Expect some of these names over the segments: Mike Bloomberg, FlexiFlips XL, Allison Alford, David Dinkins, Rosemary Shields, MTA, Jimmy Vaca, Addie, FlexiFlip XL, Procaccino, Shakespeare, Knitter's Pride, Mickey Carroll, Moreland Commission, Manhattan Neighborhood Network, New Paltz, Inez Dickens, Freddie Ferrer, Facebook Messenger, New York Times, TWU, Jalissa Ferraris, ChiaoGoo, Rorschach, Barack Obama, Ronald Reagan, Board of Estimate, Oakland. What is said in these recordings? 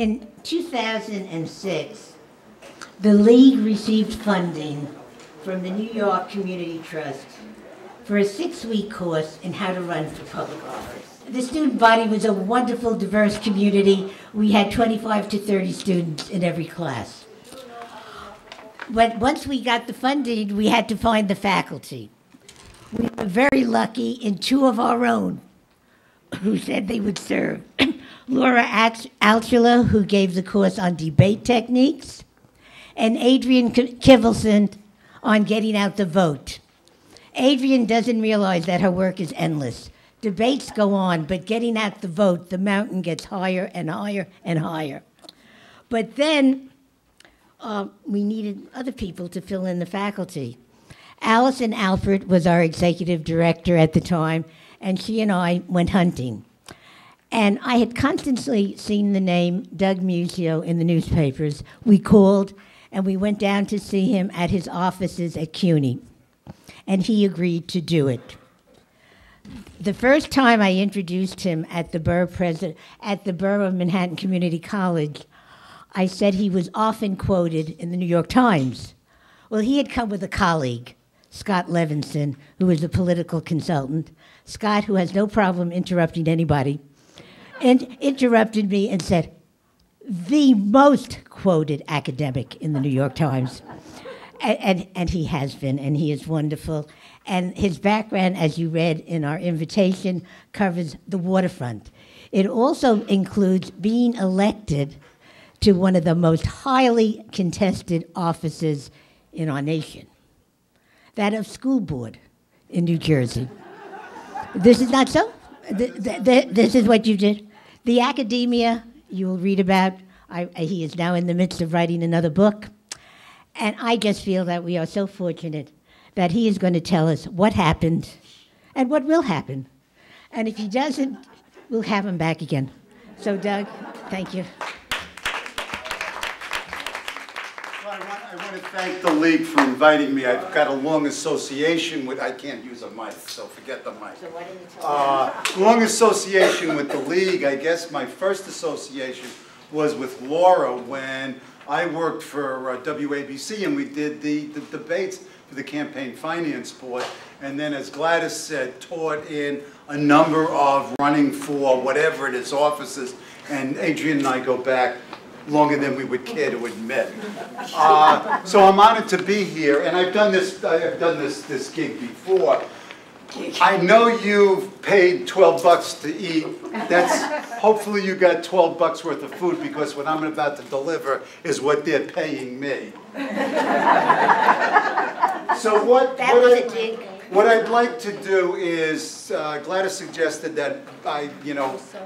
In 2006, the League received funding from the New York Community Trust for a 6-week course in how to run for public office. The student body was a wonderful, diverse community. We had 25 to 30 students in every class. But once we got the funding, we had to find the faculty. We were very lucky in 2 of our own who said they would serve. Laura Altula, who gave the course on debate techniques, and Adrian Kivelson on getting out the vote. Adrian doesn't realize that her work is endless. Debates go on, but getting out the vote, the mountain gets higher and higher and higher. But then we needed other people to fill in the faculty. Allison Alford was our executive director at the time, and she and I went hunting. And I had constantly seen the name Doug Muzzio in the newspapers. We called, and we went down to see him at his offices at CUNY, and he agreed to do it. The first time I introduced him at the borough of Manhattan Community College, I said he was often quoted in the New York Times. Well, he had come with a colleague, Scott Levinson, who is a political consultant. Scott, who has no problem interrupting anybody, and interrupted me and said, "The most quoted academic in the New York Times." And he has been, and he is wonderful. And his background, as you read in our invitation, covers the waterfront. It also includes being elected to one of the most highly contested offices in our nation, that of school board in New Jersey. This is not so? This is what you did? The academia you will read about. He is now in the midst of writing another book. And I just feel that we are so fortunate that he is going to tell us what happened and what will happen. And if he doesn't, we'll have him back again. So, Doug, thank you. I want to thank the League for inviting me. I've got a long association with, I can't use a mic, so forget the mic. So why didn't you tell me? Long association with the League. I guess my first association was with Laura when I worked for WABC, and we did the debates for the Campaign Finance Board, and then, as Gladys said, taught in a number of running for whatever it is offices, and Adrian and I go back longer than we would care to admit. So I'm honored to be here, and I've done this gig before. I know you've paid 12 bucks to eat. That's, hopefully you got 12 bucks worth of food, because what I'm about to deliver is what they're paying me. So what I'd like to do is, Gladys suggested that I,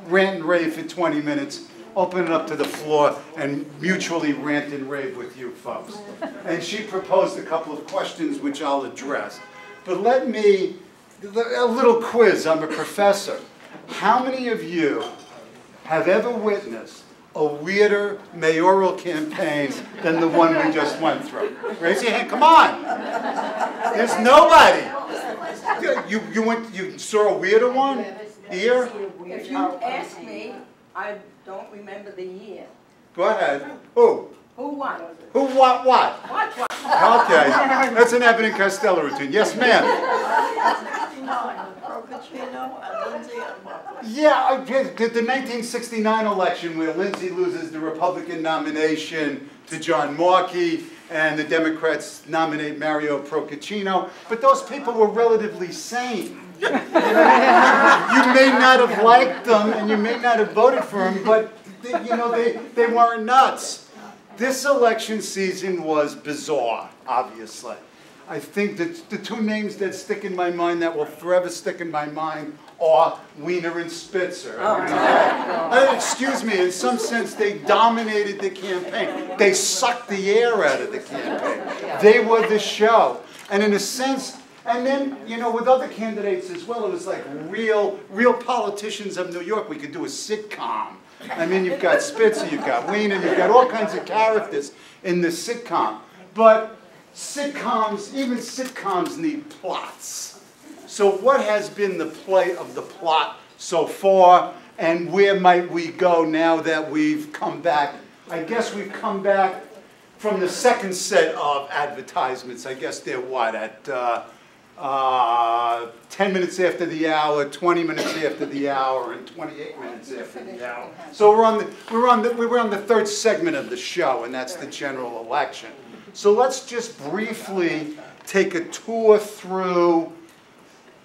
rant and rave for 20 minutes, open it up to the floor, and mutually rant and rave with you folks. And she proposed a couple of questions which I'll address. But let me, a little quiz, I'm a professor. How many of you have ever witnessed a weirder mayoral campaign than the one we just went through? Raise your hand, come on! There's nobody! You saw a weirder one? Here? If you ask me, I don't remember the year. Go ahead. Who? Who won? Who what? What? What? What? Okay, that's an Abbott and Costello routine. Yes, ma'am. Yeah, the 1969 election where Lindsay loses the Republican nomination to John Markey and the Democrats nominate Mario Procaccino, but those people were relatively sane. You may not have liked them and you may not have voted for them, but they weren't nuts. This election season was bizarre, obviously. I think that the 2 names that stick in my mind, that will forever stick in my mind, are Wiener and Spitzer. Oh. Excuse me, in some sense, they dominated the campaign. They sucked the air out of the campaign. They were the show. And in a sense, and then, with other candidates as well, it was like real politicians of New York. We could do a sitcom. I mean, you've got Spitzer, you've got Wiener, you've got all kinds of characters in this sitcom. But sitcoms, even sitcoms need plots. So what has been the play of the plot so far? and where might we go now that we've come back? I guess we've come back from the second set of advertisements. I guess they're what, at 10 minutes after the hour, 20 minutes after the hour, and 28 minutes after the hour. So we're on the third segment of the show, and that's the general election. So let's just briefly take a tour through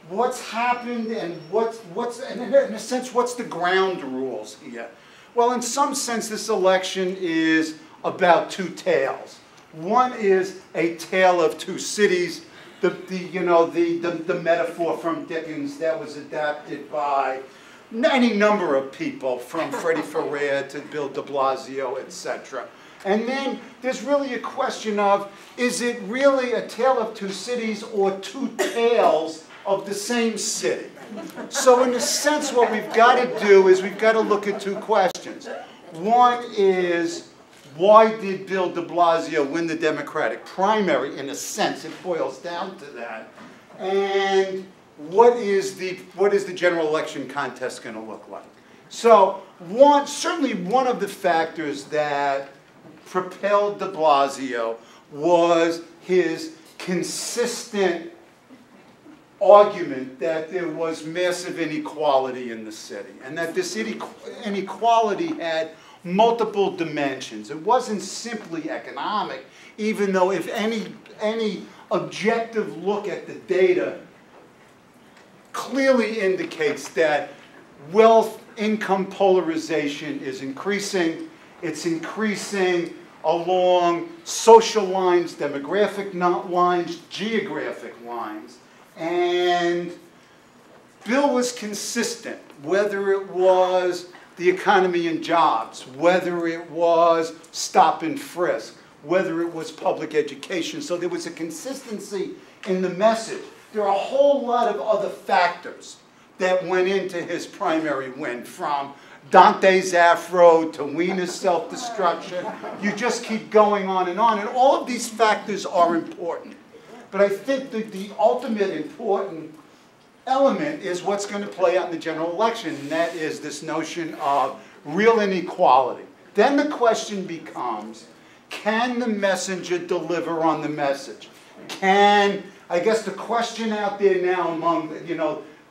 what's happened and in a sense, what's the ground rules here. Well, in some sense, this election is about two tales. One is a tale of two cities. The metaphor from Dickens that was adapted by any number of people, from Freddie Ferrer to Bill de Blasio, etc. And then there's really a question of, is it really a tale of two cities or two tales of the same city? So in a sense, what we've got to do is we've got to look at two questions. One is, why did Bill de Blasio win the Democratic primary? In a sense, it boils down to that. And what is the general election contest going to look like? So certainly one of the factors that propelled de Blasio was his consistent argument that there was massive inequality in the city, and that this inequality had multiple dimensions. It wasn't simply economic, even though if any objective look at the data clearly indicates that wealth-income polarization is increasing. It's increasing along social lines, demographic lines, geographic lines. And Bill was consistent, whether it was the economy and jobs, whether it was stop and frisk, whether it was public education. So there was a consistency in the message. There are a whole lot of other factors that went into his primary win, from Dante's Afro to Wiener's self-destruction. You just keep going on. And all of these factors are important. But I think that the ultimate important element is what's going to play out in the general election, and that is this notion of real inequality. Then the question becomes, can the messenger deliver on the message? I guess the question out there now among,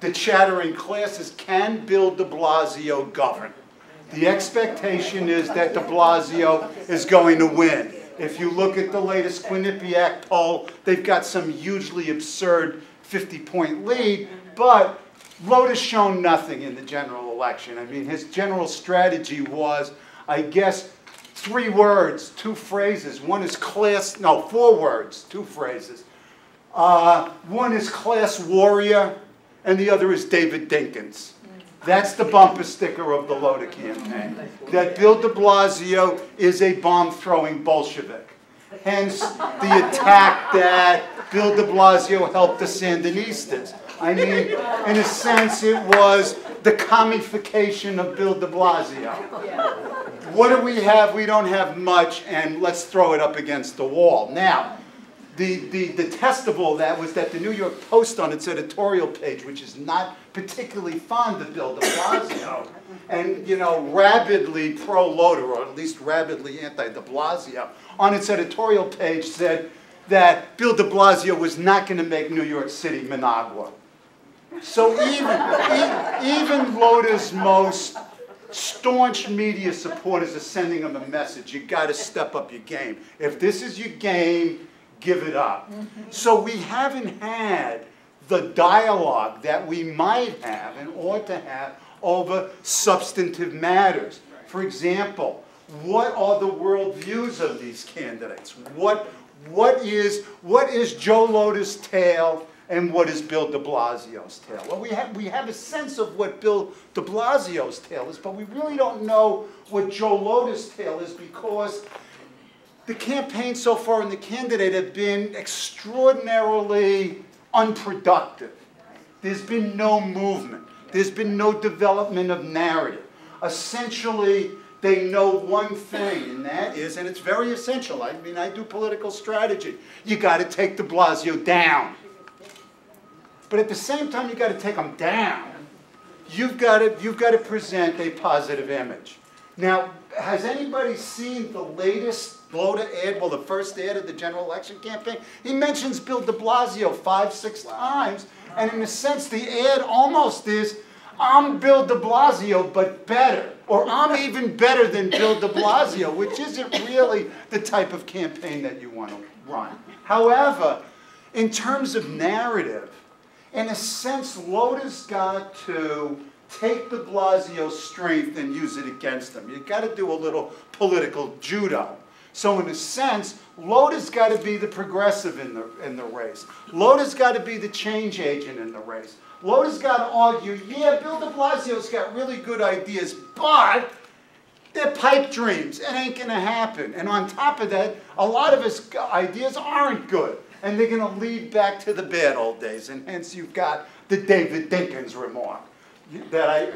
the chattering classes, can Bill de Blasio govern? The expectation is that de Blasio is going to win. If you look at the latest Quinnipiac poll, they've got some hugely absurd 50-point lead, but Lhota's shown nothing in the general election. I mean, his general strategy was, I guess, three words, two phrases. One is class, no, four words, two phrases. One is class warrior, and the other is David Dinkins. That's the bumper sticker of the Lhota campaign, that Bill de Blasio is a bomb-throwing Bolshevik. Hence, the attack that Bill de Blasio helped the Sandinistas. I mean, in a sense, it was the commodification of Bill de Blasio. What do we have? We don't have much, and let's throw it up against the wall. Now, the test of all that was that the New York Post, on its editorial page, which is not particularly fond of Bill de Blasio, and rabidly pro-Lhota, or at least rabidly anti-de Blasio, on its editorial page said that Bill de Blasio was not going to make New York City Managua. So even Lhota's most staunch media supporters are sending him a message: you got to step up your game. If this is your game, give it up. So we haven't had the dialogue that we might have and ought to have over substantive matters. For example, what are the worldviews of these candidates? What is Joe Lhota's tale and what is Bill de Blasio's tale? Well, we have a sense of what Bill de Blasio's tale is, but we really don't know what Joe Lhota's tale is, because the campaign so far and the candidate have been extraordinarily unproductive. There's been no movement. There's been no development of narrative. Essentially, they know one thing, and that is, and it's very essential, I mean, I do political strategy, you got to take de Blasio down. But at the same time you got to take him down, You've got to present a positive image. Now, has anybody seen the latest Lhota ad, well, the first ad of the general election campaign? He mentions Bill de Blasio 5, 6 times, and in a sense, the ad almost is, I'm Bill de Blasio, but better, or I'm even better than Bill de Blasio, which isn't really the type of campaign that you want to run. However, in terms of narrative, in a sense, Lhota's got to take de Blasio's strength and use it against them. You've got to do a little political judo. So in a sense, Lhota's got to be the progressive in the race. Lhota's got to be the change agent in the race. Lhota's got to argue, yeah, Bill de Blasio's got really good ideas, but they're pipe dreams. It ain't going to happen. And on top of that, a lot of his ideas aren't good. And they're going to lead back to the bad old days. And hence you've got the David Dinkins remark that I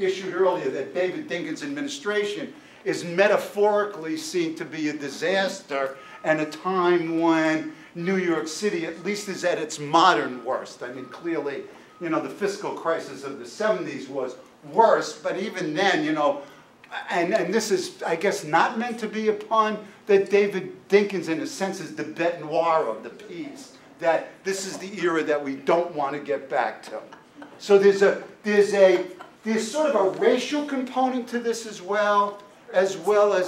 issued earlier, that David Dinkins' administration is metaphorically seen to be a disaster and a time when New York City at least is at its modern worst. I mean, clearly, you know, the fiscal crisis of the 70s was worse, but even then, you know, and this is, I guess, not meant to be a pun, that David Dinkins, in a sense, is the bête noire of the piece, that this is the era that we don't want to get back to. So there's sort of a racial component to this as well as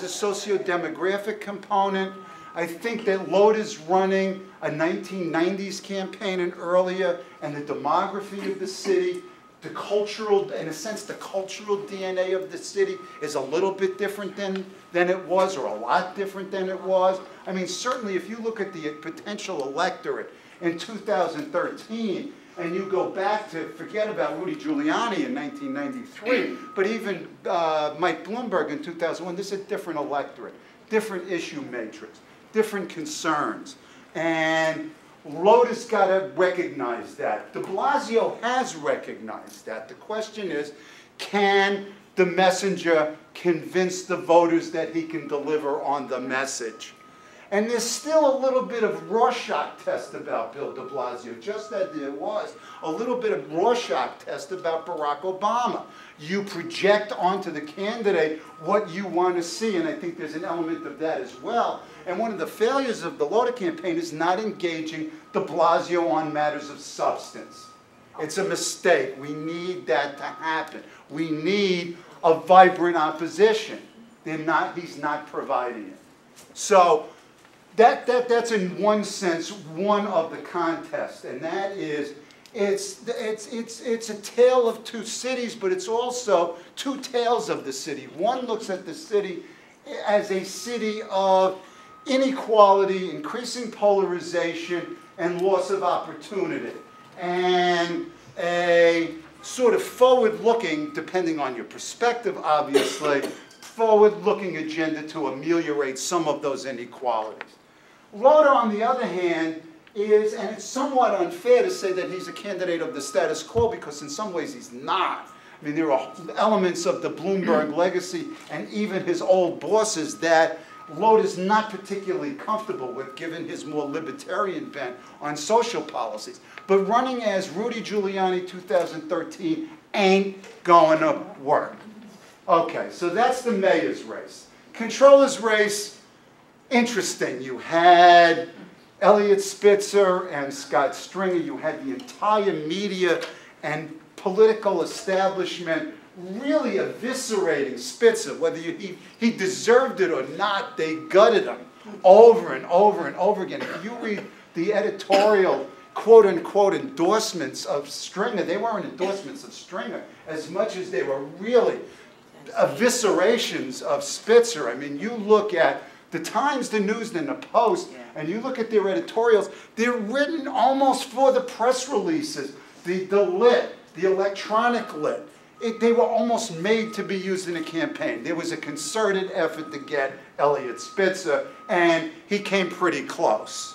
a socio-demographic component. I think that Lhota's running a 1990s campaign and earlier, and the demography of the city, the cultural, in a sense, the cultural DNA of the city is a little bit different than it was, or a lot different than it was. I mean, certainly if you look at the potential electorate in 2013, and you go back to, forget about Rudy Giuliani in 1993, but even Mike Bloomberg in 2001, this is a different electorate, different issue matrix, different concerns. And Lhota's got to recognize that. De Blasio has recognized that. The question is, can the messenger convince the voters that he can deliver on the message? And there's still a little bit of Rorschach test about Bill de Blasio, just as there was a little bit of Rorschach test about Barack Obama. You project onto the candidate what you want to see, and I think there's an element of that as well. And one of the failures of the Lhota campaign is not engaging de Blasio on matters of substance. It's a mistake. We need that to happen. We need a vibrant opposition. He's not providing it. So that's in one sense one of the contests, and that is it's a tale of two cities, but it's also two tales of the city. One looks at the city as a city of inequality, increasing polarization, and loss of opportunity, and a sort of forward-looking, depending on your perspective, obviously, forward-looking agenda to ameliorate some of those inequalities. Lhota, on the other hand, is, and it's somewhat unfair to say that he's a candidate of the status quo, because in some ways he's not. I mean, there are elements of the Bloomberg legacy and even his old bosses that Lhota's not particularly comfortable with, given his more libertarian bent on social policies. But running as Rudy Giuliani 2013 ain't going to work. Okay, so that's the mayor's race. Controller's race, interesting. You had Elliot Spitzer and Scott Stringer. You had the entire media and political establishment really eviscerating Spitzer. Whether he deserved it or not, they gutted him over and over and over again. If you read the editorial quote-unquote endorsements of Stringer, they weren't endorsements of Stringer as much as they were really eviscerations of Spitzer. I mean, you look at the Times, the News, and the Post, and you look at their editorials, they're written almost for the press releases, the lit, the electronic lit. They were almost made to be used in a campaign. There was a concerted effort to get Elliot Spitzer, and he came pretty close.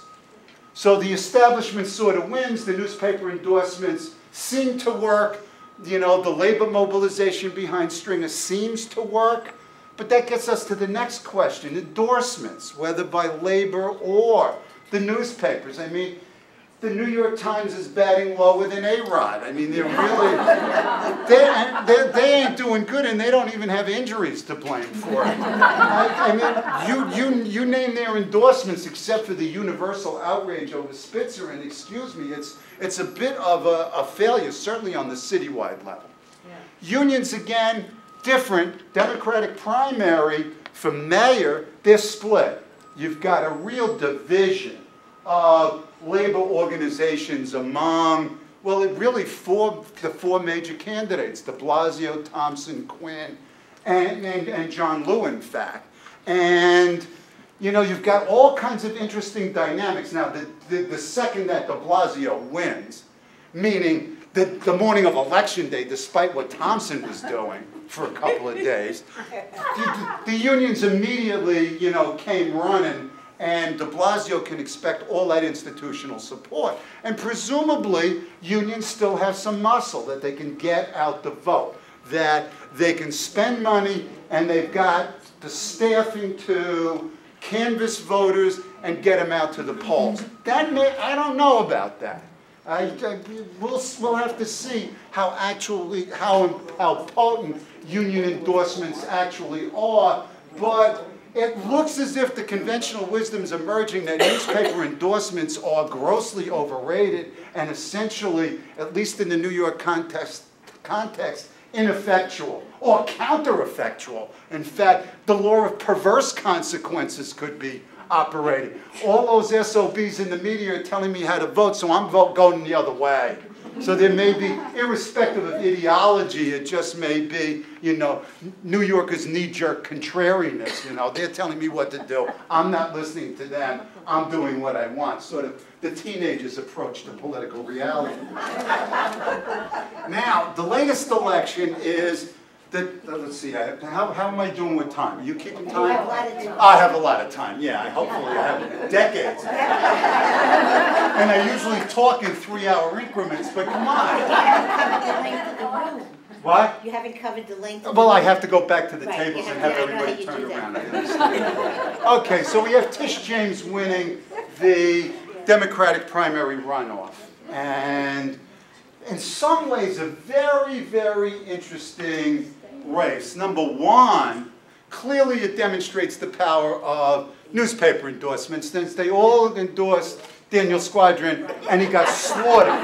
So the establishment sort of wins, the newspaper endorsements seem to work, you know, the labor mobilization behind Stringer seems to work, but that gets us to the next question, endorsements, whether by labor or the newspapers. I mean, the New York Times is batting lower than A-Rod. I mean, they're really, they ain't doing good, and they don't even have injuries to blame for it. I mean, you name their endorsements except for the universal outrage over Spitzer, and excuse me, it's a bit of a failure, certainly on the citywide level. Yeah. Unions, again, different. Democratic primary for mayor, they're split. You've got a real division of labor organizations among, well, it really the four major candidates, de Blasio, Thompson, Quinn, and John Lew, in fact. And, you know, you've got all kinds of interesting dynamics. Now, the second that de Blasio wins, meaning the morning of Election Day, despite what Thompson was doing for a couple of days, the unions immediately, you know, came running. And de Blasio can expect all that institutional support. And presumably, unions still have some muscle, that they can get out the vote, that they can spend money, and they've got the staffing to canvass voters and get them out to the polls. That may, I don't know about that. We'll have to see how actually, how potent union endorsements actually are, but it looks as if the conventional wisdom is emerging that newspaper endorsements are grossly overrated and essentially, at least in the New York context, ineffectual or counter-effectual. In fact, the law of perverse consequences could be operating. All those SOBs in the media are telling me how to vote, so I'm going the other way. So there may be, irrespective of ideology, it just may be, you know, New Yorkers' knee-jerk contrariness, you know. They're telling me what to do. I'm not listening to them. I'm doing what I want. Sort of the teenager's approach to political reality. Now, the latest election is the, let's see, how am I doing with time? Are you keeping time? You have a lot of time. I have a lot of time, yeah. Hopefully I have decades. And I usually talk in 3-hour increments, but come on. You haven't covered the length of the room. What? You haven't covered the length of the room. Well, I have to go back to the tables and have everybody turn around. Okay, so we have Tish James winning the Democratic primary runoff. And in some ways, a very, very interesting race. Number one, clearly it demonstrates the power of newspaper endorsements, since they all endorsed Daniel Squadron and he got slaughtered.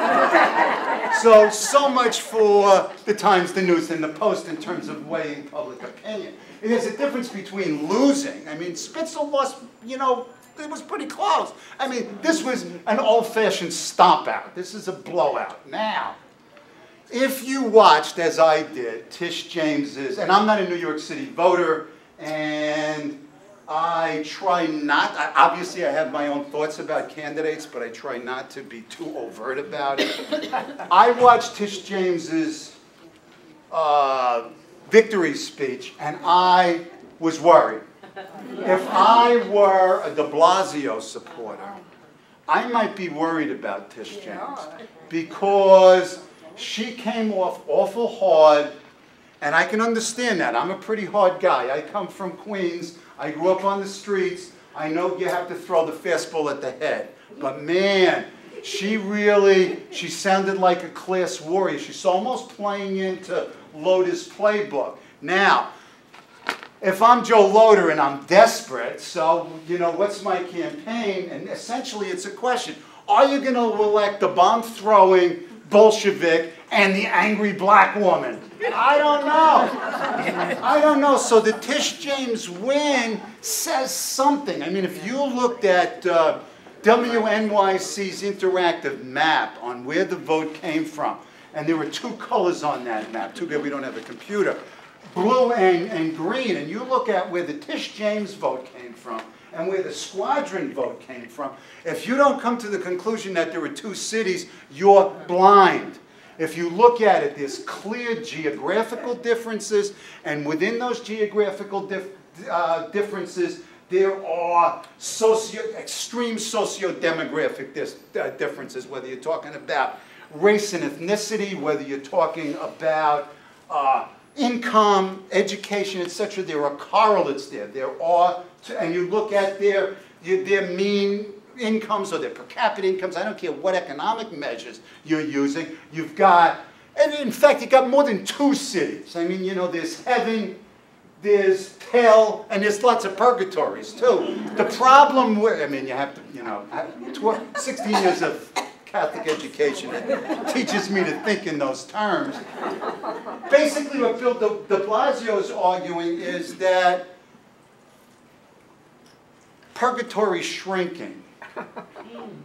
So much for the Times, the News, and the Post in terms of weighing public opinion. And there's a difference between losing. I mean, Spitzer lost, you know, it was pretty close. I mean, this was an old-fashioned stomp-out. This is a blowout. Now, if you watched, as I did, Tish James's, and I'm not a New York City voter, and I try not, obviously I have my own thoughts about candidates, but I try not to be too overt about it. I watched Tish James's victory speech, and I was worried. If I were a de Blasio supporter, I might be worried about Tish James because she came off awful hard, and I can understand that. I'm a pretty hard guy. I come from Queens. I grew up on the streets. I know you have to throw the fastball at the head. But man, she sounded like a class warrior. She's almost playing into Lhota's playbook. Now, if I'm Joe Lhota and I'm desperate, so, you know, what's my campaign? And essentially it's a question. Are you going to elect the bomb-throwing Bolshevik and the angry black woman? I don't know. I don't know. So the Tish James win says something. I mean, if you looked at WNYC's interactive map on where the vote came from, and there were two colors on that map. Too bad we don't have a computer. Blue and green, and you look at where the Tish James vote came from and where the Squadron vote came from, if you don't come to the conclusion that there were two cities, you're blind. If you look at it, there's clear geographical differences, and within those geographical differences, there are extreme socio-demographic differences, whether you're talking about race and ethnicity, whether you're talking about income, education, etc. There are correlates there. There are, and you look at their mean incomes or their per capita incomes. I don't care what economic measures you're using. You've got, and in fact, you've got more than two cities. I mean, you know, there's heaven, there's hell, and there's lots of purgatories, too. The problem with, I mean, you have to, you know, 16 years of Catholic education teaches me to think in those terms. Basically, what Bill de Blasio is arguing is that purgatory shrinking,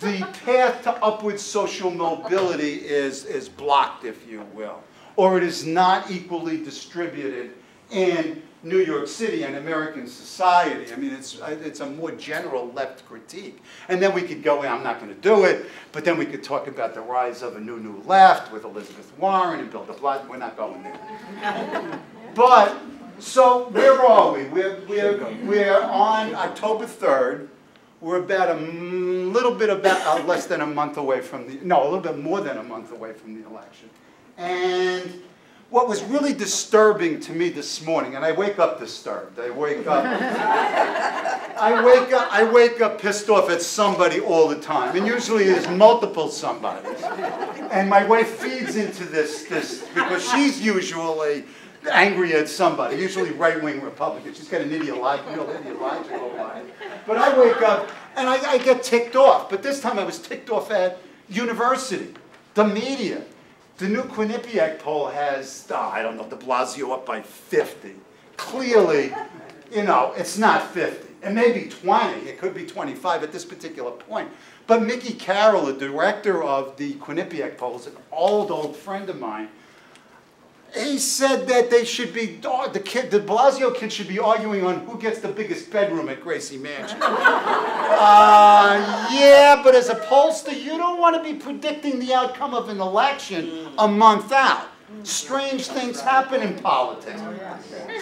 the path to upward social mobility is blocked, if you will, or it is not equally distributed in New York City and American society. I mean, it's a more general left critique. And then we could go, I'm not going to do it, but then we could talk about the rise of a new left with Elizabeth Warren and Bill de Blasio. We're not going there. But, so where are we? We're on October 3rd. We're about a little bit about, less than a month away from the, no, a little bit more than a month away from the election. And what was really disturbing to me this morning, and I wake up disturbed. I wake up pissed off at somebody all the time, and usually there's multiple somebodies. And my wife feeds into this because she's usually angry at somebody, usually right-wing Republican. She's got an ideological mind. But I wake up and I get ticked off. But this time I was ticked off at university, the media. The new Quinnipiac poll has, I don't know, de Blasio up by 50. Clearly, you know, it's not 50. It may be 20. It could be 25 at this particular point. But Mickey Carroll, the director of the Quinnipiac poll, is an old friend of mine. He said that they should be, the Blasio kid should be arguing on who gets the biggest bedroom at Gracie Mansion. Yeah, but as a pollster, you don't want to be predicting the outcome of an election a month out. Strange things happen in politics.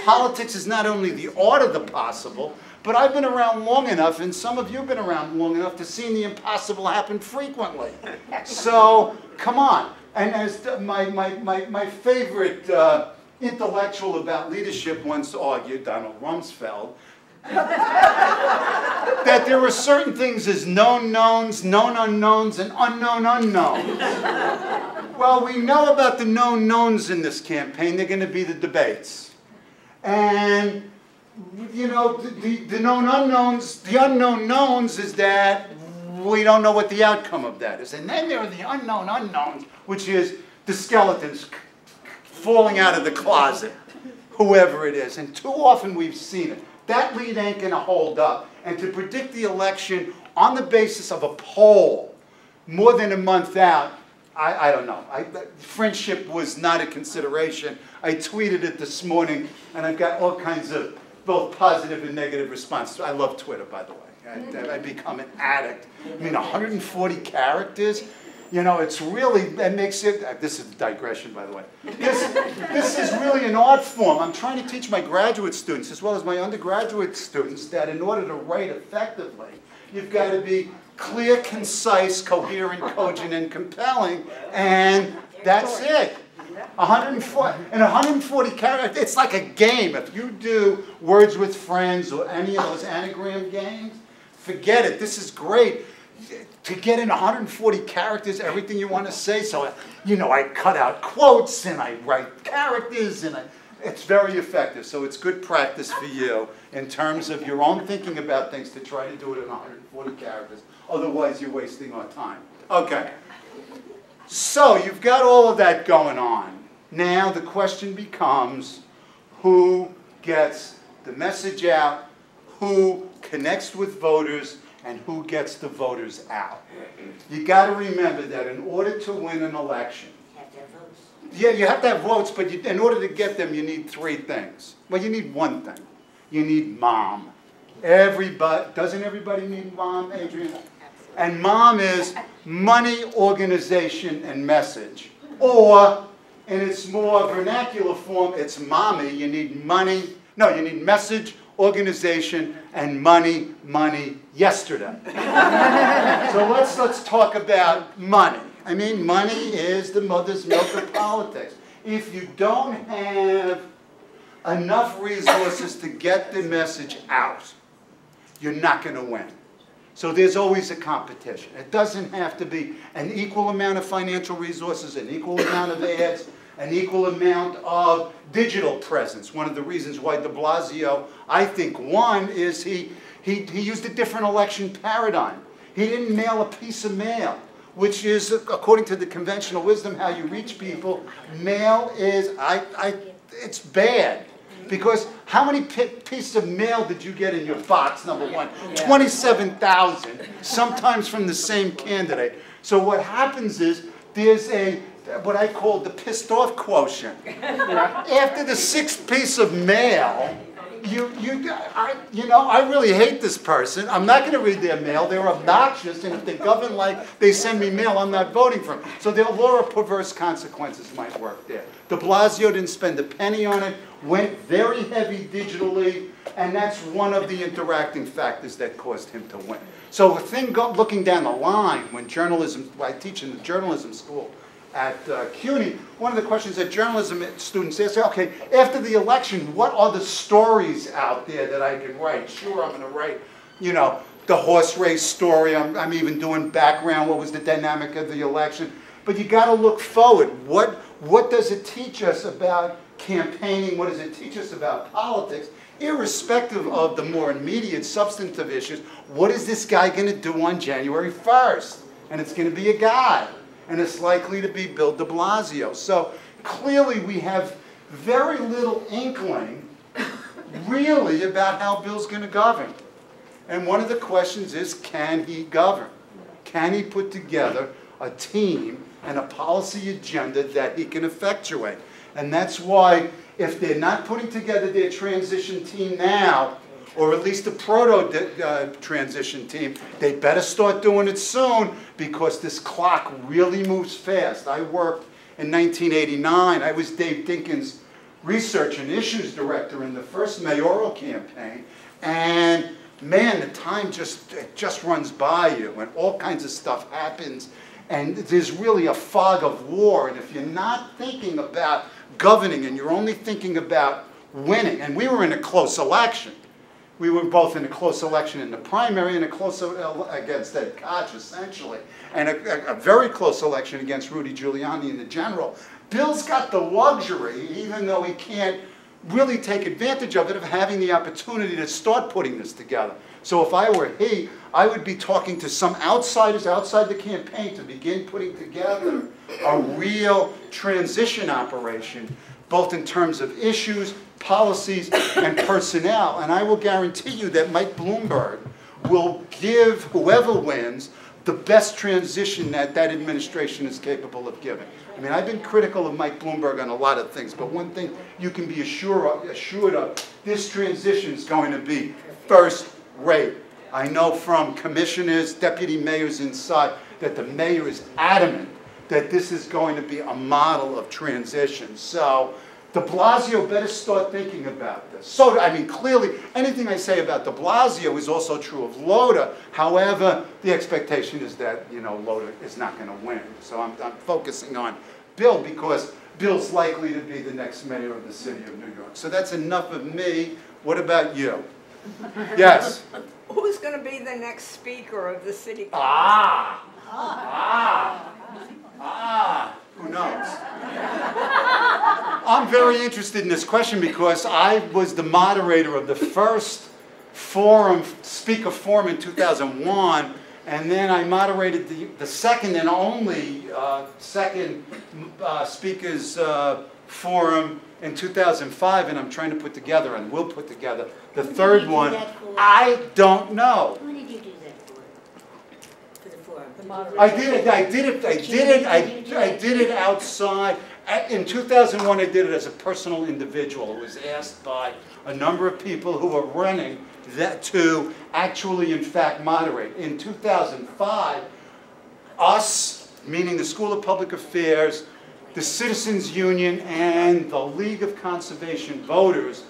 Politics is not only the art of the possible, but I've been around long enough, and some of you have been around long enough, to see the impossible happen frequently. So, come on. And as my favorite intellectual about leadership once argued, Donald Rumsfeld, that there are certain things as known knowns, known unknowns, and unknown unknowns. Well, we know about the known knowns in this campaign. They're going to be the debates. And, you know, the known unknowns, the unknown knowns is that we don't know what the outcome of that is. And then there are the unknown unknowns, which is the skeletons falling out of the closet, whoever it is. And too often we've seen it. That lead ain't going to hold up. And to predict the election on the basis of a poll more than a month out, I don't know. Friendship was not a consideration. I tweeted it this morning, and I've got all kinds of both positive and negative responses. I love Twitter, by the way. I become an addict. I mean, 140 characters, you know, it's really, that makes it, this is a digression, by the way. This is really an art form. I'm trying to teach my graduate students, as well as my undergraduate students, that in order to write effectively, you've got to be clear, concise, coherent, cogent, and compelling, and that's it. 140 characters, it's like a game. If you do Words with Friends or any of those anagram games, forget it. This is great. To get in 140 characters, everything you want to say. So, you know, I cut out quotes and I write characters and it's very effective. So it's good practice for you in terms of your own thinking about things to try to do it in 140 characters. Otherwise, you're wasting our time. Okay. So you've got all of that going on. Now the question becomes, who gets the message out? Who connects with voters, and who gets the voters out? You got to remember that in order to win an election, yeah, you have to have votes, but you, in order to get them, you need three things. Well, you need one thing. You need mom. Everybody, doesn't everybody need mom, Adrian? And mom is money, organization, and message. Or, in its more vernacular form, it's mommy. You need money. No, you need message, organization, and money yesterday. So let's talk about money. I mean, money is the mother's milk of politics. If you don't have enough resources to get the message out, you're not going to win. So there's always a competition. It doesn't have to be an equal amount of financial resources, an equal amount of ads, an equal amount of digital presence. One of the reasons why de Blasio, I think, won is he used a different election paradigm. He didn't mail a piece of mail, which is, according to the conventional wisdom, how you reach people. Mail is, it's bad. Because how many pieces of mail did you get in your box, number one? 27,000, sometimes from the same candidate. So what happens is there's a, what I call the pissed off quotient. After the sixth piece of mail, I really hate this person. I'm not going to read their mail. They're obnoxious, and if they govern like they send me mail, I'm not voting for them. So the law of perverse consequences might work there. De Blasio didn't spend a penny on it, went very heavy digitally, and that's one of the interacting factors that caused him to win. So a thing looking down the line when journalism, I teach in the journalism school at CUNY, one of the questions that journalism students ask, okay, after the election, what are the stories out there that I can write? Sure, I'm going to write, you know, the horse race story. I'm even doing background, what was the dynamic of the election. But you got to look forward. What does it teach us about campaigning? What does it teach us about politics? Irrespective of the more immediate substantive issues, what is this guy going to do on January 1st? And it's going to be a guy. And it's likely to be Bill de Blasio. So clearly we have very little inkling, really, about how Bill's going to govern. And one of the questions is, can he govern? Can he put together a team and a policy agenda that he can effectuate? And that's why if they're not putting together their transition team now, or at least the proto-transition team, they better start doing it soon because this clock really moves fast. I worked in 1989. I was Dave Dinkins' research and issues director in the first mayoral campaign. And man, the time just runs by you and all kinds of stuff happens. And there's really a fog of war. And if you're not thinking about governing and you're only thinking about winning, and we were in a close election. We were both in a close election in the primary and a close against Ed Koch, essentially, and a very close election against Rudy Giuliani in the general. Bill's got the luxury, even though he can't really take advantage of it, of having the opportunity to start putting this together. So if I were he, I would be talking to some outsiders outside the campaign to begin putting together a real transition operation, both in terms of issues, policies, and personnel. And I will guarantee you that Mike Bloomberg will give whoever wins the best transition that that administration is capable of giving. I mean, I've been critical of Mike Bloomberg on a lot of things, but one thing you can be assured of, this transition is going to be first rate. I know from commissioners, deputy mayors inside, that the mayor is adamant that this is going to be a model of transition. So de Blasio better start thinking about this. So, I mean, clearly, anything I say about de Blasio is also true of Lhota. However, the expectation is that, you know, Lhota is not going to win. So I'm focusing on Bill because Bill's likely to be the next mayor of the city of New York. So that's enough of me. What about you? Yes? Who's going to be the next speaker of the city council? Ah! Ah! Ah! Who knows? I'm very interested in this question because I was the moderator of the first forum, speaker forum in 2001, and then I moderated the second and only speakers forum in 2005, and I'm trying to put together, and we'll put together, the third one. I don't know. I did it outside. In 2001, I did it as a personal individual. It was asked by a number of people who were running that to actually, in fact, moderate. In 2005, us, meaning the School of Public Affairs, the Citizens Union, and the League of Conservation Voters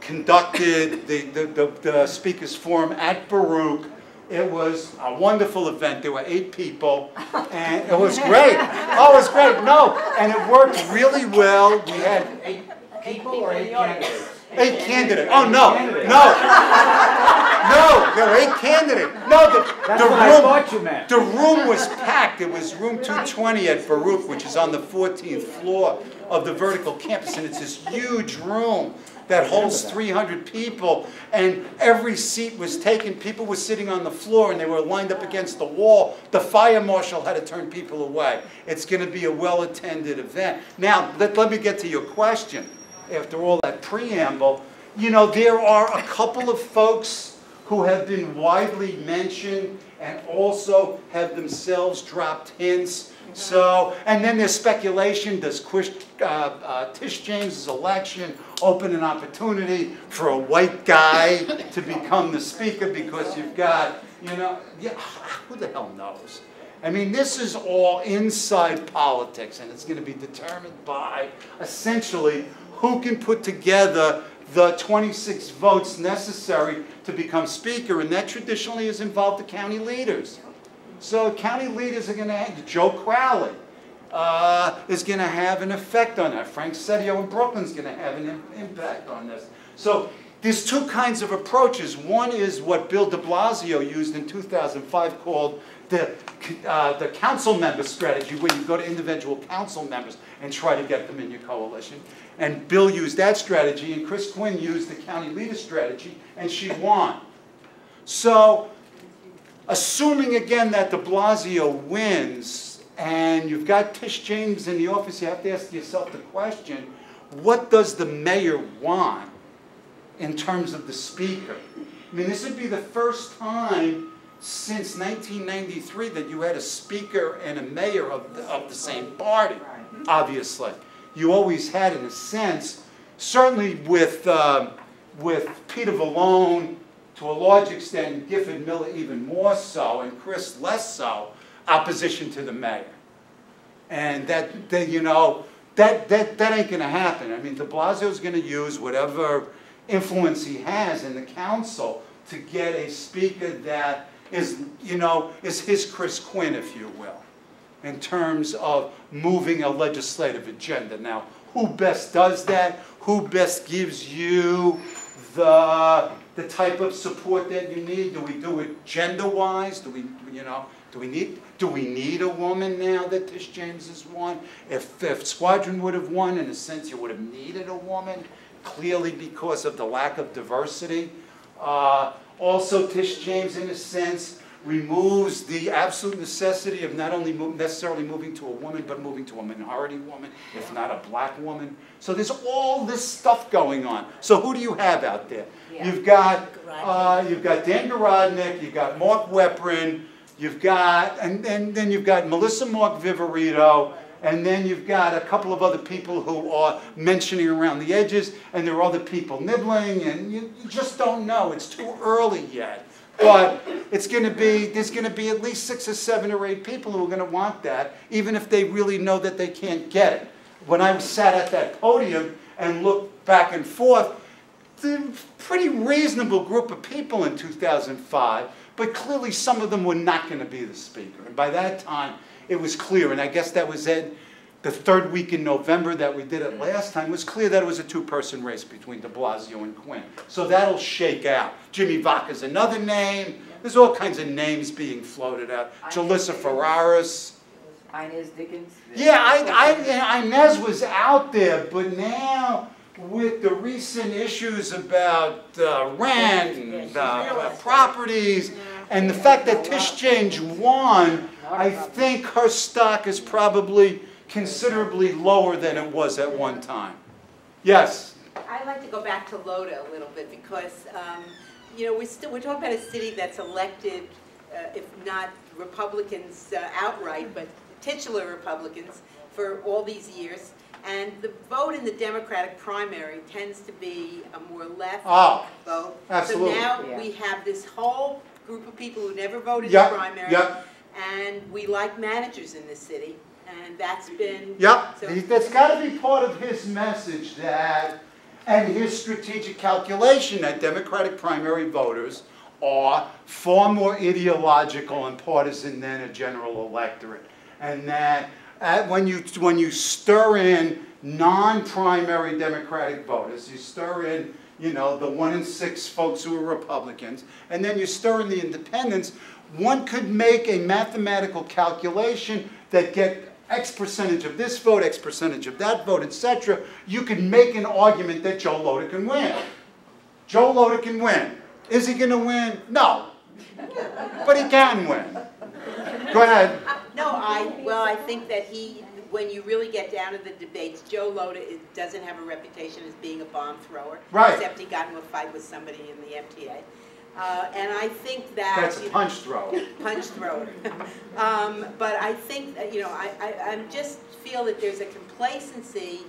conducted the Speakers Forum at Baruch. It was a wonderful event. There were 8 people, and it was great. Oh, it was great. No, and it worked really well. We had 8 people or 8 candidates? 8 candidates. Oh, no. No. No, there ain't candidate. No, the room was packed. It was room 220 at Baruch, which is on the 14th floor of the vertical campus, and it's this huge room that holds 300 people, and every seat was taken. People were sitting on the floor, and they were lined up against the wall. The fire marshal had to turn people away. It's going to be a well-attended event. Now, let me get to your question. After all that preamble, you know, there are a couple of folks who have been widely mentioned and also have themselves dropped hints. So, and then there's speculation, does Tish James' election open an opportunity for a white guy to become the speaker because you've got, you know, yeah, who the hell knows? I mean, this is all inside politics, and it's going to be determined by, essentially, who can put together the 26 votes necessary to become speaker, and that traditionally has involved the county leaders. So county leaders are going to have, Joe Crowley is going to have an effect on that. Frank Setio in Brooklyn is going to have an impact on this. So there's two kinds of approaches. One is what Bill de Blasio used in 2005 called the council member strategy, where you go to individual council members and try to get them in your coalition. And Bill used that strategy, and Chris Quinn used the county leader strategy, and she won. So, assuming again that de Blasio wins, and you've got Tish James in the office, you have to ask yourself the question, what does the mayor want in terms of the speaker? I mean, this would be the first time since 1993 that you had a speaker and a mayor of the same party, obviously. You always had, in a sense, certainly with Peter Vallone, to a large extent, Gifford Miller even more so, and Chris less so, opposition to the mayor. And that you know, that ain't going to happen. I mean, de Blasio's going to use whatever influence he has in the council to get a speaker that is, you know, is his Chris Quinn, if you will, in terms of moving a legislative agenda. Now, who best does that? Who best gives you the type of support that you need? Do we do it gender-wise? Do we need a woman now that Tish James has won? If Squadron would have won, in a sense, you would have needed a woman, clearly because of the lack of diversity. Also, Tish James, in a sense, removes the absolute necessity of not only necessarily moving to a woman, but moving to a minority woman, if not a black woman. So there's all this stuff going on. So who do you have out there? Yeah. You've got Dan Garodnick, you've got Mark Weprin, you've got, and then you've got Melissa Mark Viverito, and then you've got a couple of other people who are mentioning around the edges, and there are other people nibbling, and you just don't know. It's too early yet. But it's going to be, there's going to be at least 6 or 7 or 8 people who are going to want that, even if they really know that they can't get it. When I sat at that podium and looked back and forth, a pretty reasonable group of people in 2005, but clearly some of them were not going to be the speaker. And by that time, it was clear, and I guess that was it. The third week in November that we did it last time, was clear that it was a two-person race between de Blasio and Quinn. So that'll shake out. Jimmy Vaca's another name. There's all kinds of names being floated out. Jalissa Ferraris. Inez Dickens. Yeah, Inez was out there, but now with the recent issues about rent and properties, and the fact that Tish James won, I think her stock is probably considerably lower than it was at one time. Yes? I'd like to go back to Lhota a little bit because, you know, we're talking about a city that's elected, if not Republicans outright, but titular Republicans for all these years. And the vote in the Democratic primary tends to be a more left vote. Absolutely. So now we have this whole group of people who never voted in the primary. And we like managers in this city. And that's been... Yep, so that's got to be part of his message that, and his strategic calculation that Democratic primary voters are far more ideological and partisan than a general electorate. And that when you stir in non-primary Democratic voters, you stir in you know, the 1 in 6 folks who are Republicans, and then you stir in the independents, one could make a mathematical calculation that get X percentage of this vote, X percentage of that vote, etc. You could make an argument that Joe Lhota can win. Joe Lhota can win. Is he going to win? No. But he can win. Go ahead. No, I think that he, when you really get down to the debates, Joe Lhota doesn't have a reputation as being a bomb thrower, right, except he got into a fight with somebody in the MTA. And I think that... That's a punch thrower. Punch thrower. But I think, you know, I just feel that there's a complacency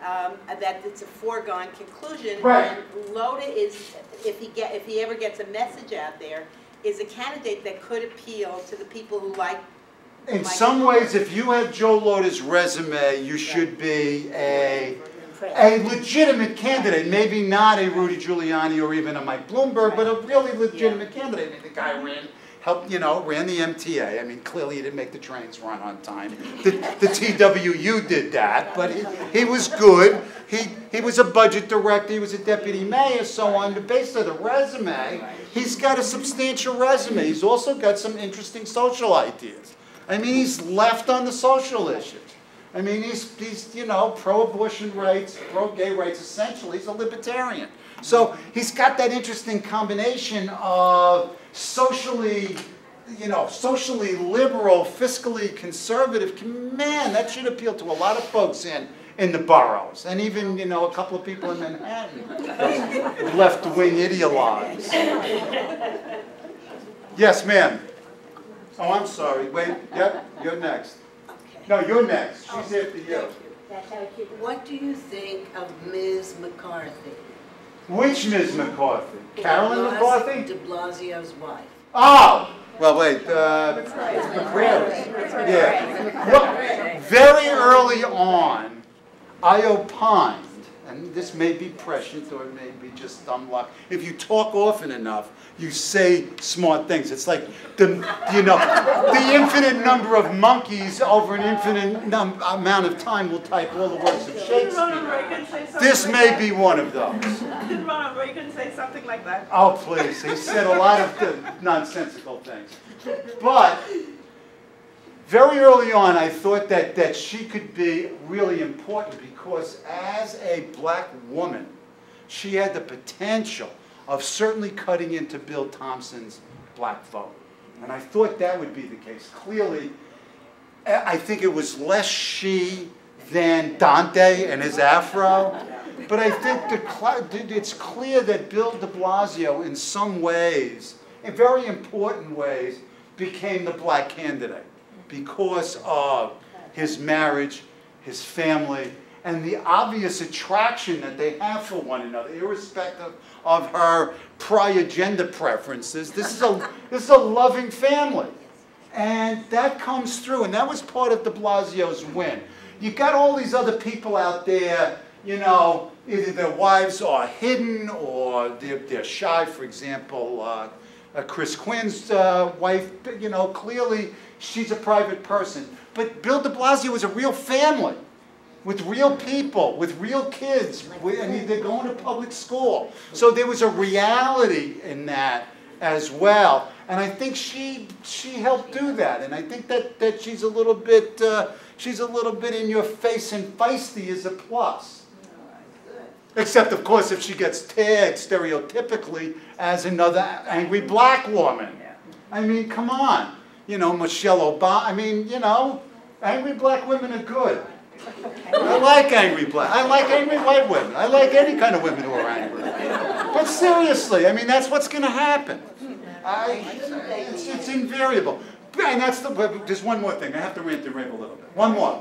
that it's a foregone conclusion. Right. And Lhota is, if he ever gets a message out there, is a candidate that could appeal to the people who like... In some ways, if you have Joe Lhota's resume, you should be a legitimate candidate, maybe not a Rudy Giuliani or even a Mike Bloomberg, but a really legitimate candidate. I mean, the guy ran the MTA. I mean, clearly he didn't make the trains run on time. The TWU did that, but he was good. He was a budget director, he was a deputy mayor, so on the basis of the resume, he's got a substantial resume. He's also got some interesting social ideas. I mean, he's left on the social issues. I mean, he's you know, pro-abortion rights, pro-gay rights, essentially. He's a libertarian. So he's got that interesting combination of socially, you know, socially liberal, fiscally conservative. Man, that should appeal to a lot of folks in the boroughs, and even, you know, a couple of people in Manhattan, left-wing ideologues. Yes, ma'am. Oh, I'm sorry. Wait. Yep, you're next. No, you're next. She's after you. What do you think of Ms. McCarthy? Which Ms. McCarthy? Carolyn McCarthy? De Blasio's wife. Oh! Well, wait. McCreary. Yeah. Well, very early on, I opined, and this may be prescient or it may be just dumb luck. If you talk often enough, you say smart things. It's like the infinite number of monkeys over an infinite amount of time will type all the words of Shakespeare. This may be one of those. Didn't Ronald Reagan say something like that? Oh, please. He said a lot of nonsensical things. But very early on, I thought that she could be really important because as a black woman, she had the potential of certainly cutting into Bill Thompson's black vote. And I thought that would be the case. Clearly, I think it was less she than Dante and his afro. But I think it's clear that Bill de Blasio, in some ways, in very important ways, became the black candidate, because of his marriage, his family, and the obvious attraction that they have for one another, irrespective of her prior gender preferences. This is a loving family. And that comes through, and that was part of de Blasio's win. You've got all these other people out there, you know, either their wives are hidden or they're shy. For example, Chris Quinn's wife, you know, clearly she's a private person. But Bill de Blasio was a real family, with real people, with real kids, and they're going to public school. So there was a reality in that as well. And I think she helped do that. And I think that she's a little bit in your face and feisty is a plus. Except, of course, if she gets tagged stereotypically as another angry black woman. I mean, come on. You know, Michelle Obama, I mean, you know, angry black women are good. I like angry black, I like angry white women. I like any kind of women who are angry. But seriously, I mean, that's what's going to happen. It's invariable. And that's just one more thing. I have to rant and rave a little bit. One more.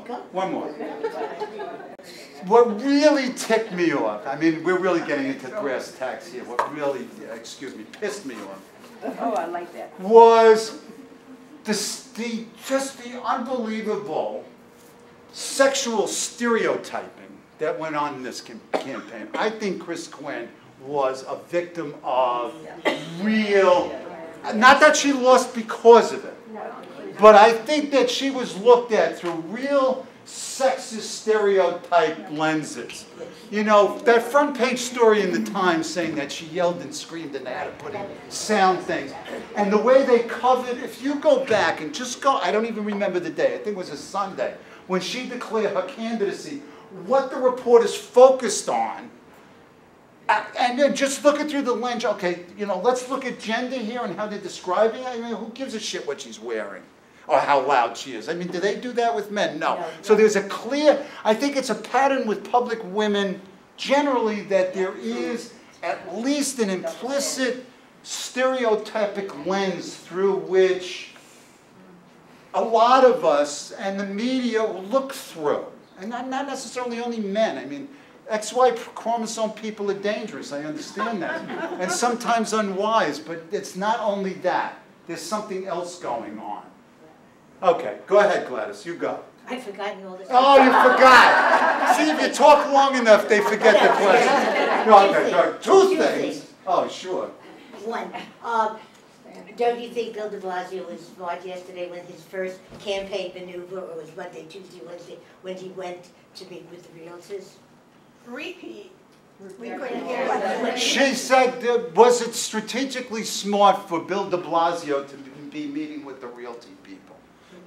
What really ticked me off, I mean, we're really getting into brass tacks here. What really, excuse me, pissed me off. Oh, I like that. Was... Just the unbelievable sexual stereotyping that went on in this campaign. I think Chris Quinn was a victim of real, not that she lost because of it, but I think that she was looked at through real sexist stereotype lenses. You know, that front page story in the Times saying that she yelled and screamed and they had to put in sound things. And the way they covered, if you go back and just go, I don't even remember the day, I think it was a Sunday, when she declared her candidacy, what the reporters focused on, and then just looking through the lens, okay, you know, let's look at gender here and how they're describing it. I mean, who gives a shit what she's wearing or how loud she is? I mean, do they do that with men? No. So there's a clear, I think it's a pattern with public women generally that there is at least an implicit stereotypic lens through which a lot of us and the media look through. And not necessarily only men. I mean, XY chromosome people are dangerous, I understand that. And sometimes unwise, but it's not only that. There's something else going on. Okay, go ahead, Gladys, you go. I've forgotten all this. Oh, you forgot! See, if you talk long enough, they forget the question. No, okay, no, two things. Oh, sure. One, don't you think Bill de Blasio was smart yesterday when his first campaign maneuver, or it was Monday, Tuesday, Wednesday, when he went to meet with the realtors? Repeat. We couldn't hear it. She said, was it strategically smart for Bill de Blasio to be meeting with the realty people?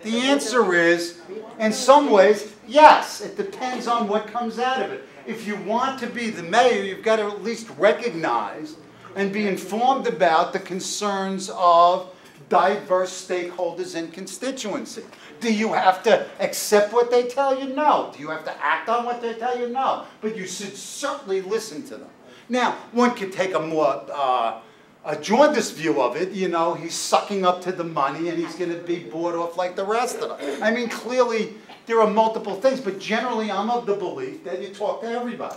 The answer is, in some ways, yes. It depends on what comes out of it. If you want to be the mayor, you've got to at least recognize and be informed about the concerns of diverse stakeholders and constituency. Do you have to accept what they tell you? No. Do you have to act on what they tell you? No. But you should certainly listen to them. Now, one could take a more jaundiced view of it. You know, he's sucking up to the money and he's going to be bored off like the rest of them. I mean, clearly there are multiple things, but generally I'm of the belief that you talk to everybody.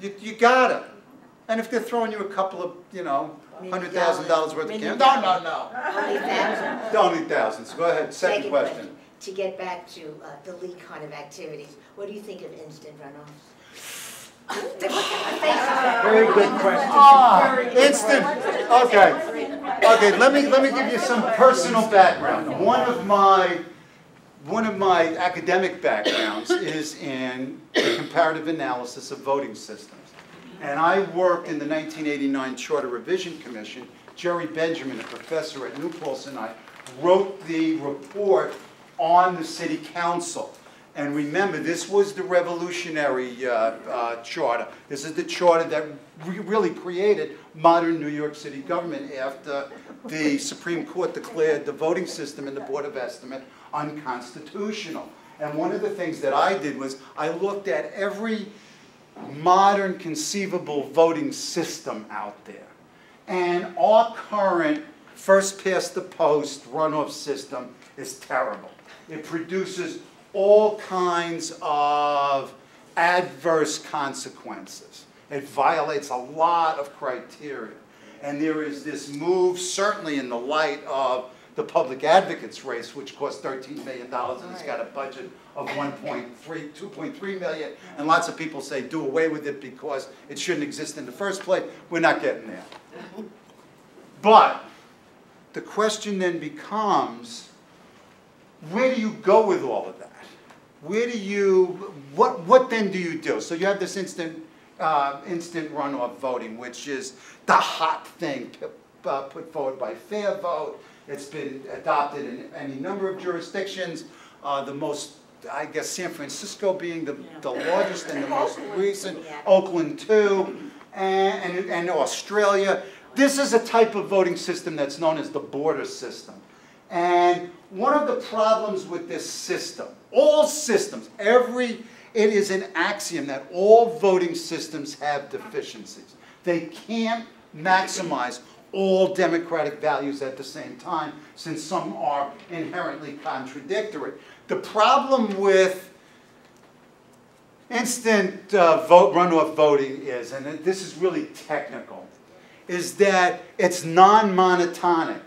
You gotta. And if they're throwing you a couple of, you know, $100,000 worth of cameras, no. Only thousands. Only thousands. Go ahead. Second question. To get back to the leak kind of activities, what do you think of instant runoffs? Very good question. Instant. Okay. Okay. Let me give you some personal background. One of my academic backgrounds is in the comparative analysis of voting systems. And I worked in the 1989 Charter Revision Commission. Jerry Benjamin, a professor at New Paltz, and I wrote the report on the city council. And remember, this was the revolutionary charter. This is the charter that really created modern New York City government after the Supreme Court declared the voting system and the Board of Estimate unconstitutional. And one of the things that I did was I looked at every modern conceivable voting system out there. And our current first-past-the-post runoff system is terrible. It produces all kinds of adverse consequences. It violates a lot of criteria. And there is this move, certainly in the light of the public advocates race, which cost $13 million and it's got a budget of $2.3 million, and lots of people say do away with it because it shouldn't exist in the first place. We're not getting there. But the question then becomes, where do you go with all of that? Where do you, what then do you do? So you have this instant runoff voting, which is the hot thing put forward by Fair Vote. It's been adopted in any number of jurisdictions, the most, I guess, San Francisco being the largest and the most recent, Oakland too, and Australia. This is a type of voting system that's known as the border system. And one of the problems with this system, all systems, it is an axiom that all voting systems have deficiencies. They can't maximize all democratic values at the same time, since some are inherently contradictory. The problem with instant runoff voting is, and this is really technical, is that it's non-monotonic.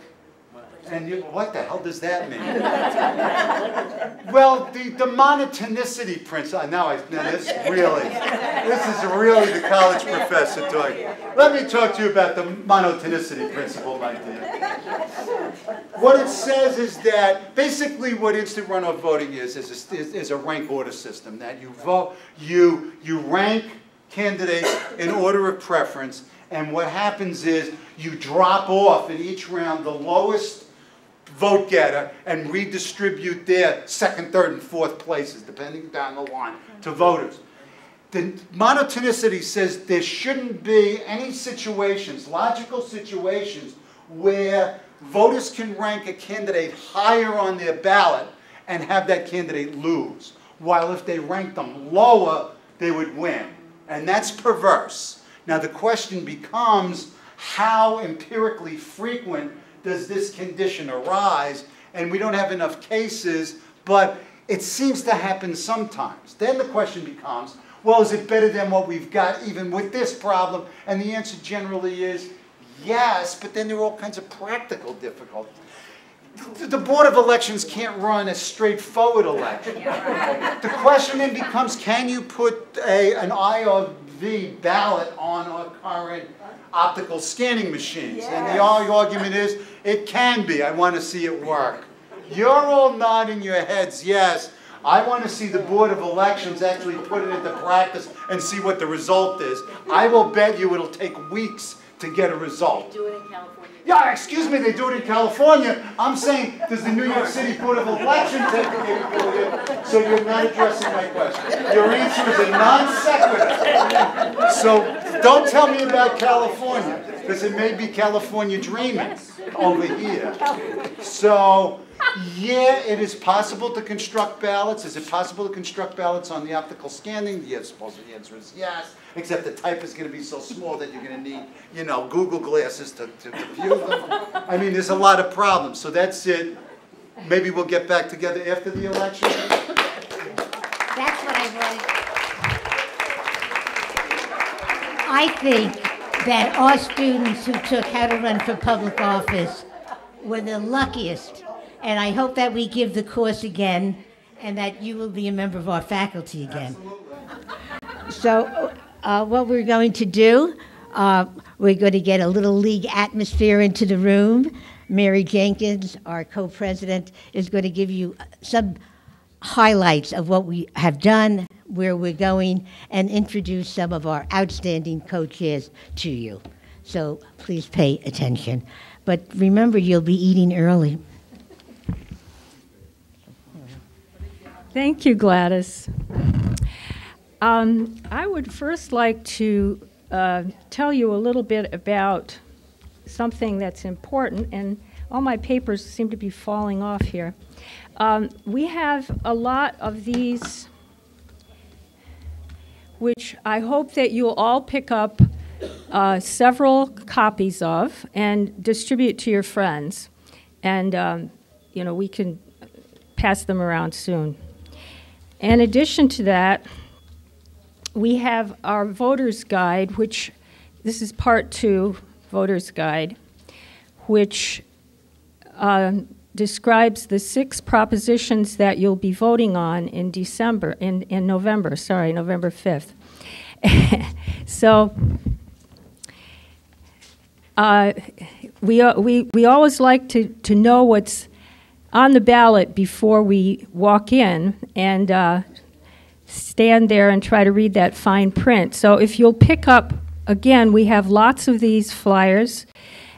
And what the hell does that mean? Well, the monotonicity principle, this is really the college professor talking. Let me talk to you about the monotonicity principle, my dear. What it says is that basically what instant runoff voting is a rank order system, that you vote, you rank candidates in order of preference, and what happens is you drop off in each round the lowest vote getter and redistribute their second, third, and fourth places, depending down the line, to voters. The monotonicity says there shouldn't be any situations, logical situations, where voters can rank a candidate higher on their ballot and have that candidate lose, while if they ranked them lower, they would win. And that's perverse. Now the question becomes, how empirically frequent does this condition arise? And we don't have enough cases, but it seems to happen sometimes. Then the question becomes, well, is it better than what we've got even with this problem? And the answer generally is yes, but then there are all kinds of practical difficulties. The Board of Elections can't run a straightforward election. The question then becomes, can you put an IOV ballot on our current optical scanning machines? Yes. And the argument is, it can be. I want to see it work. You're all nodding your heads, yes. I want to see the Board of Elections actually put it into practice and see what the result is. I will bet you it'll take weeks to get a result. They do it in California. Yeah, excuse me, they do it in California. I'm saying, does the New York City Board of Elections have the capability? So you're not addressing my question. Your answer is a non sequitur. So don't tell me about California, because it may be California dreaming over here. So, yeah, it is possible to construct ballots. Is it possible to construct ballots on the optical scanning? Yes, supposedly the answer is yes, except the type is going to be so small that you're going to need, you know, Google glasses to view them. I mean, there's a lot of problems. So that's it. Maybe we'll get back together after the election. That's what I wanted. I think that our students who took how to run for public office were the luckiest. And I hope that we give the course again and that you will be a member of our faculty again. Absolutely. So what we're going to do, we're going to get a little league atmosphere into the room. Mary Jenkins, our co-president, is going to give you some highlights of what we have done, where we're going, and introduce some of our outstanding co-chairs to you. So please pay attention. But remember, you'll be eating early. Thank you, Gladys. I would first like to tell you a little bit about something that's important, and all my papers seem to be falling off here. We have a lot of these, which I hope that you'll all pick up several copies of and distribute to your friends. And, you know, we can pass them around soon. In addition to that, we have our voter's guide, which this is part 2, voter's guide, which describes the 6 propositions that you'll be voting on in December, in November, sorry, November 5th. So we always like to know what's on the ballot before we walk in and stand there and try to read that fine print. So if you'll pick up, again, we have lots of these flyers,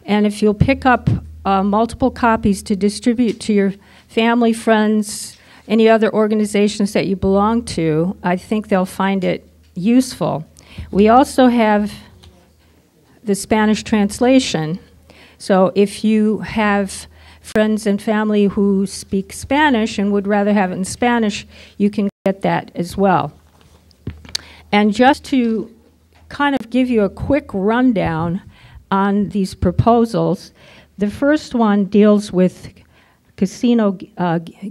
and if you'll pick up multiple copies to distribute to your family, friends, any other organizations that you belong to, I think they'll find it useful. We also have the Spanish translation. So if you have friends and family who speak Spanish and would rather have it in Spanish, you can get that as well. And just to kind of give you a quick rundown on these proposals, the first one deals with casino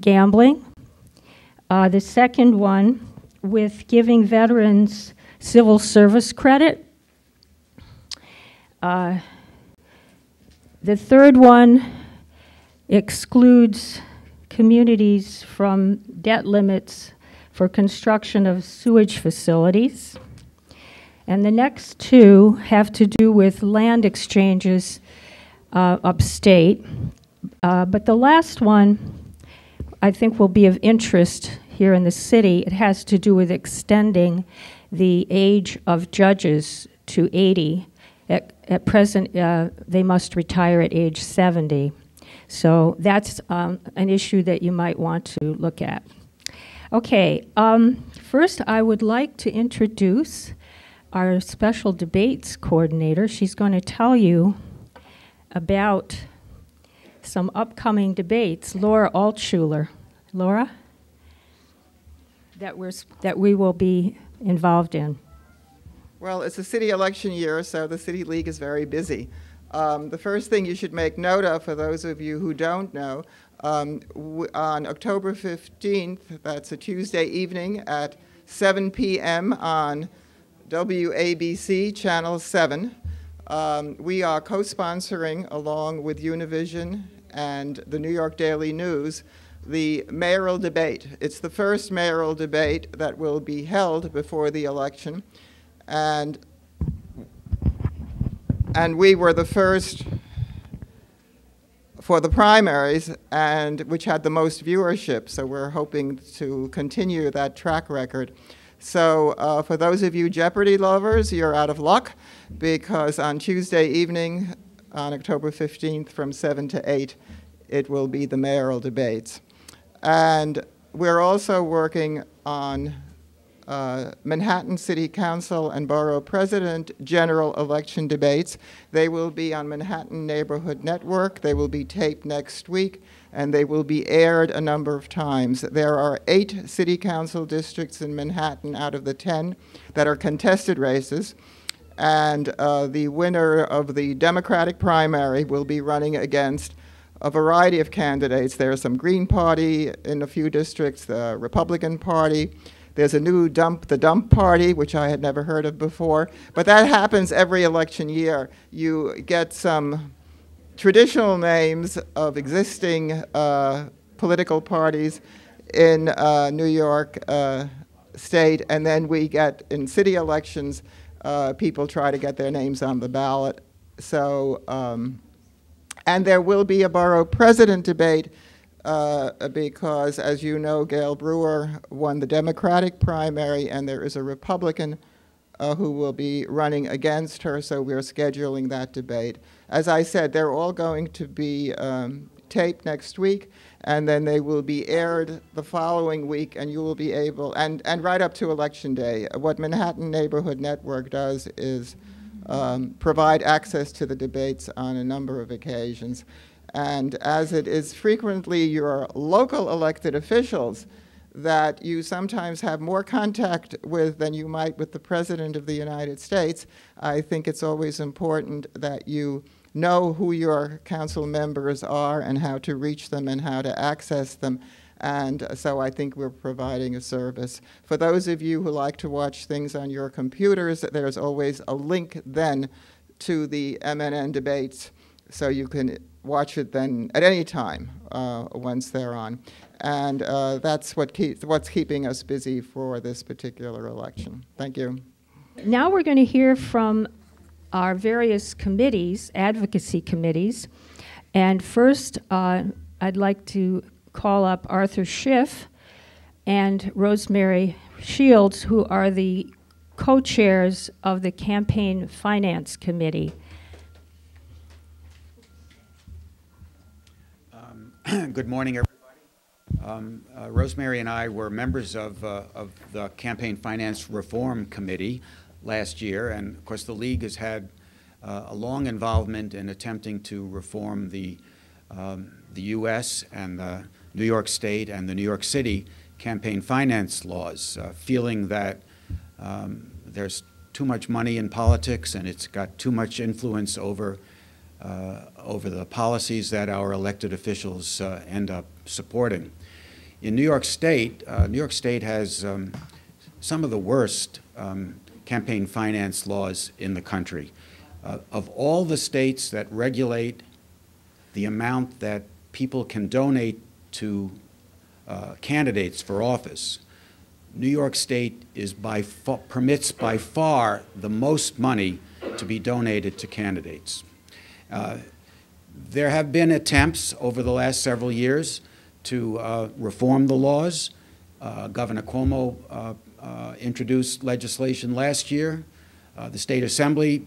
gambling. The second one with giving veterans civil service credit. The third one excludes communities from debt limits for construction of sewage facilities. And the next two have to do with land exchanges upstate, But the last one I think will be of interest here in the city. It has to do with extending the age of judges to 80. At present, they must retire at age 70. So that's an issue that you might want to look at. Okay, first I would like to introduce our special debates coordinator. She's going to tell you about some upcoming debates, Laura Altula. Laura? That we will be involved in. Well, it's a city election year, so the City League is very busy. The first thing you should make note of, for those of you who don't know, on October 15th, that's a Tuesday evening at 7 p.m. on WABC Channel 7, we are co-sponsoring, along with Univision and the New York Daily News, the mayoral debate. It's the first mayoral debate that will be held before the election. And we were the first for the primaries, and which had the most viewership. So we're hoping to continue that track record. So for those of you Jeopardy lovers, you're out of luck, because on Tuesday evening, on October 15th, from 7 to 8, it will be the mayoral debates. And we're also working on Manhattan City Council and Borough President general election debates. They will be on Manhattan Neighborhood Network. They will be taped next week, and they will be aired a number of times. There are 8 city council districts in Manhattan out of the 10 that are contested races, and the winner of the Democratic primary will be running against a variety of candidates. There's some Green Party in a few districts, the Republican Party. There's a new the dump party, which I had never heard of before. But that happens every election year. You get some traditional names of existing political parties in New York State. And then we get, in city elections, people try to get their names on the ballot. So, and there will be a borough president debate. Because, as you know, Gail Brewer won the Democratic primary, and there is a Republican who will be running against her, so we're scheduling that debate. As I said, they're all going to be taped next week, and then they will be aired the following week, and you will be able, and right up to Election Day. What Manhattan Neighborhood Network does is provide access to the debates on a number of occasions. And as it is frequently your local elected officials that you sometimes have more contact with than you might with the President of the United States, I think it's always important that you know who your council members are and how to reach them and how to access them. And so I think we're providing a service. For those of you who like to watch things on your computers, there's always a link then to the MNN debates, so you can watch it then at any time once they're on. And that's what's keeping us busy for this particular election. Thank you. Now we're going to hear from our various committees, advocacy committees. And first, I'd like to call up Arthur Schiff and Rosemary Shields, who are the co-chairs of the Campaign Finance Committee. Good morning, everybody. Rosemary and I were members of the Campaign Finance Reform Committee last year, and of course the League has had a long involvement in attempting to reform the U.S. and the New York State and the New York City campaign finance laws, feeling that there's too much money in politics and it's got too much influence over the policies that our elected officials end up supporting. In New York State has some of the worst campaign finance laws in the country. Of all the states that regulate the amount that people can donate to candidates for office, New York State is permits by far the most money to be donated to candidates. There have been attempts over the last several years to reform the laws. Governor Cuomo introduced legislation last year. The State Assembly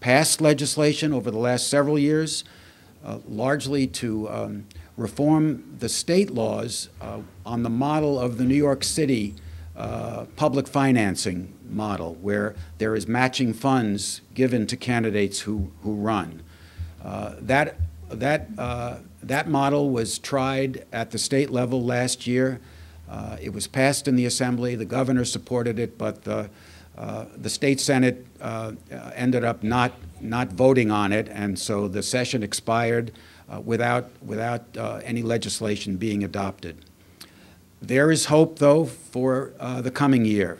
passed legislation over the last several years, largely to reform the state laws on the model of the New York City public financing model, where there is matching funds given to candidates who run. That model was tried at the state level last year. It was passed in the Assembly. The governor supported it, but the state Senate ended up not voting on it, and so the session expired without any legislation being adopted. There is hope, though, for the coming year.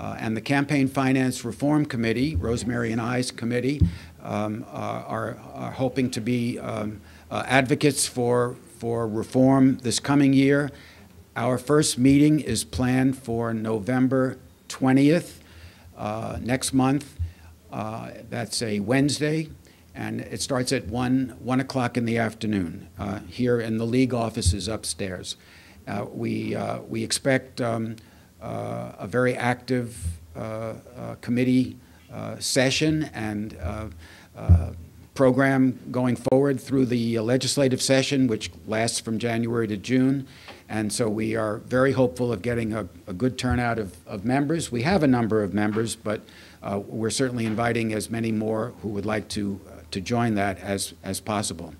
And the Campaign Finance Reform Committee, Rosemary and I's committee, are hoping to be advocates for reform this coming year. Our first meeting is planned for November 20th, next month. That's a Wednesday, and it starts at 1 o'clock in the afternoon here in the League offices upstairs. We expect a very active committee session and program going forward through the legislative session, which lasts from January to June. And so we are very hopeful of getting a good turnout of members. We have a number of members, but we're certainly inviting as many more who would like to join that as possible.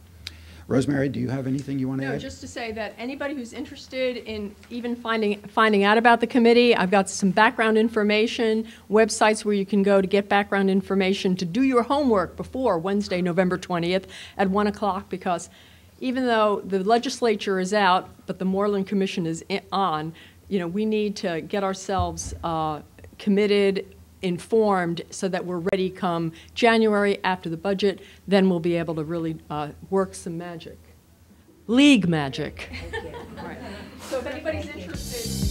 Rosemary, do you have anything you want to add? No, just to say that anybody who's interested in even finding out about the committee, I've got some background information, websites where you can go to get background information to do your homework before Wednesday, November 20th at 1 o'clock, because even though the legislature is out, but the Moreland Commission is on, you know, we need to get ourselves committed, informed, so that we're ready come January after the budget. Then we'll be able to really work some magic. League magic. Okay. All right. So if anybody's interested...